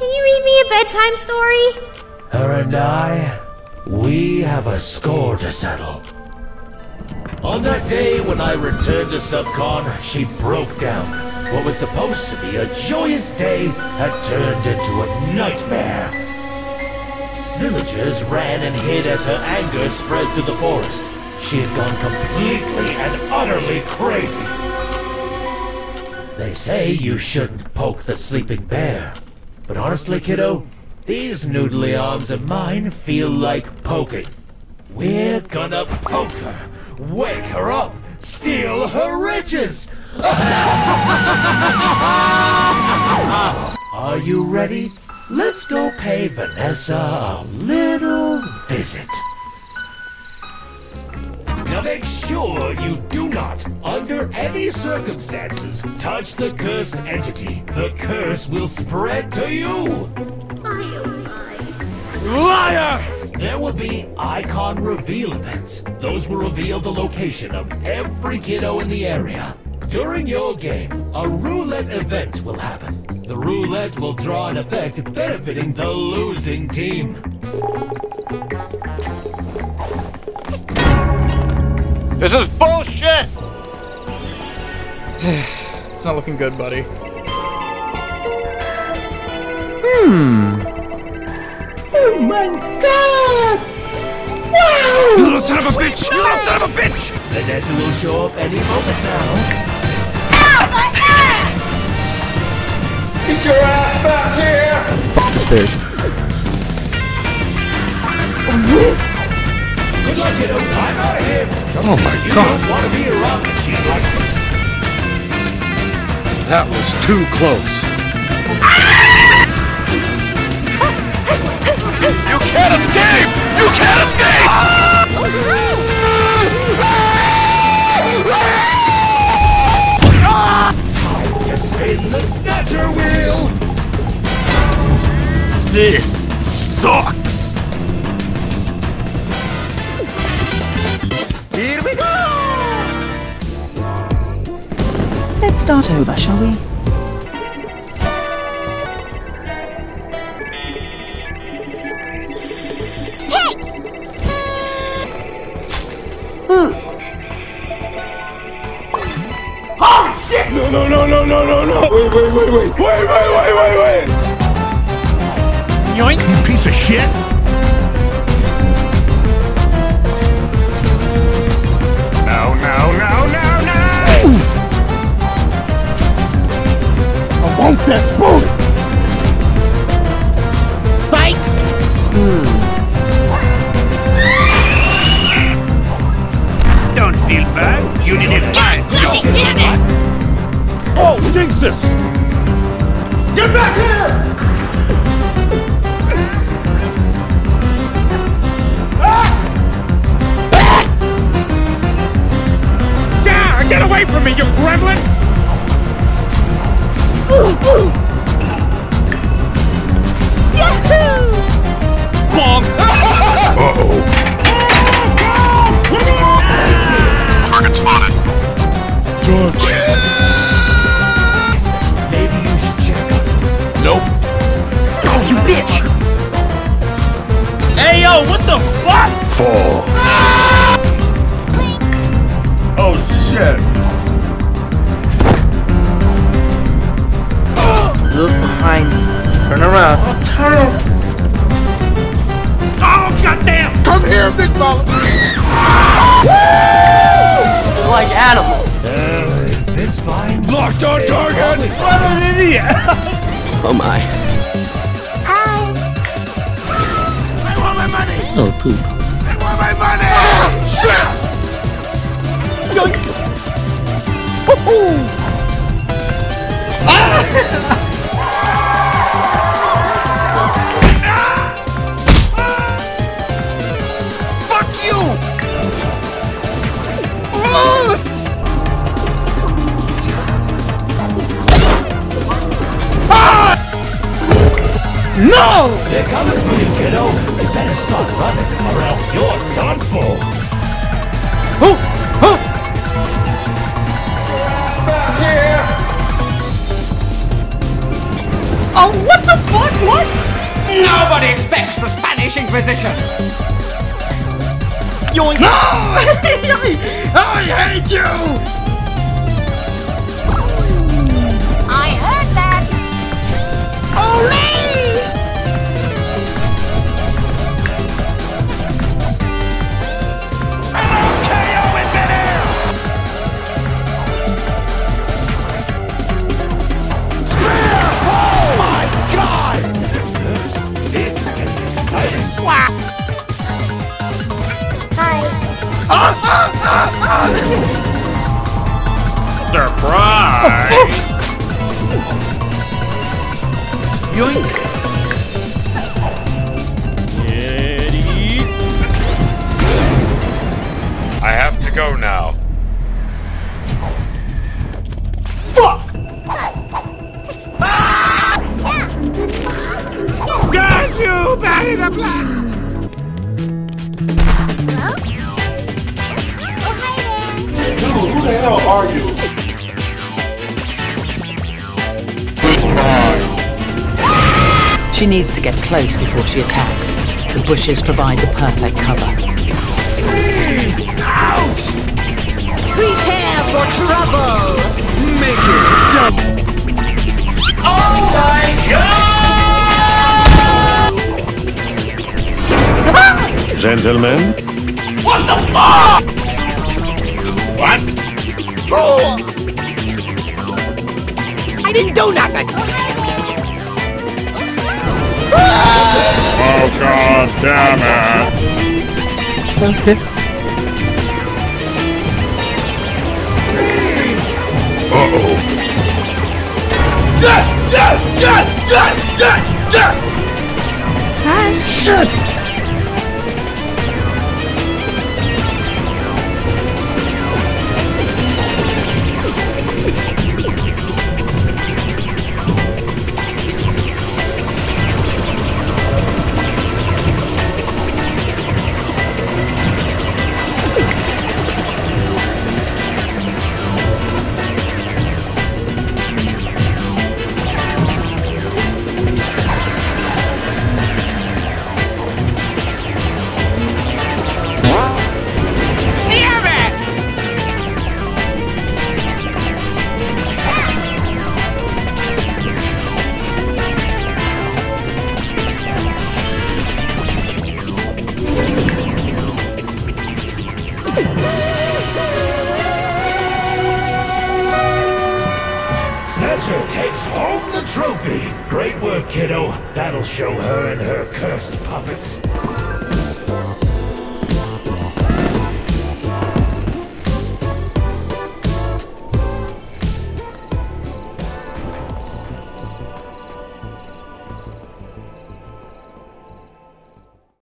Can you read me a bedtime story? Her and I, we have a score to settle. On that day when I returned to Subcon, she broke down. What was supposed to be a joyous day had turned into a nightmare. Villagers ran and hid as her anger spread through the forest. She had gone completely and utterly crazy. They say you shouldn't poke the sleeping bear. But honestly, kiddo, these noodly arms of mine feel like poking. We're gonna poke her, wake her up, steal her riches! Are you ready? Let's go pay Vanessa a little visit. Now make sure you do not, under any circumstances, touch the cursed entity. The curse will spread to you! Liar! There will be icon reveal events. Those will reveal the location of every kiddo in the area. During your game, a roulette event will happen. The roulette will draw an effect benefiting the losing team. This is bullshit! It's not looking good, buddy. Oh my god! Wow! You little son of a bitch! You little son of a bitch! Vanessa will show up any moment now. Ow! My ass! Get your ass back here! Fuck the stairs. Good luck, kiddo. I'm out of here. Oh my god. You don't want to be around when she's like this. That was too close. You can't escape! You can't escape! Time to spin the snatcher wheel! This sucks! Here we go! Let's start over, shall we? No, no, no, no, no, no! Wait, wait, wait, wait! Wait, wait, wait, wait! Yoink, you piece of shit! No, no, no, no, no! I want that boot! Fight! Don't feel bad. You did it fine! You did it! Oh, Jesus! Get back here! Ah! Ah! Yeah, get away from me, you gremlin! Yahoo! Bonk! Uh-oh. Target spotted! Dodge! Bitch! Hey yo, what the fuck? Fall. Ah! Oh shit. Look behind you. Turn around. Oh, turn around. Oh goddamn! Come here, big fella. Woo! You're like animals. Is this fine? Locked on target. What an idiot! Oh my. Oh, poop. I want my money! Ah, shit! Fuck you! No! They're coming for you, kiddo! Better stop running, or else you're done for! Oh! Oh! Back here! Oh, what the fuck? What? Nobody expects the Spanish Inquisition. Yoink. No! I hate you! I heard that. Olé! Surprise! Yoink! Yeti. I have to go now. Fuck! Guys, you batty the plan! Who the hell are you? Goodbye. She needs to get close before she attacks. The bushes provide the perfect cover. Scream! Ouch! Prepare for trouble! Make it double! Oh my God! Gentlemen? What the fuck? What? Oh. I didn't do nothing! Oh God damn it! Okay. Uh-oh. Yes! Yes! Yes! Yes! Yes! Yes! Hi. Shit! Takes home the trophy. Great work, kiddo. That'll show her and her cursed puppets.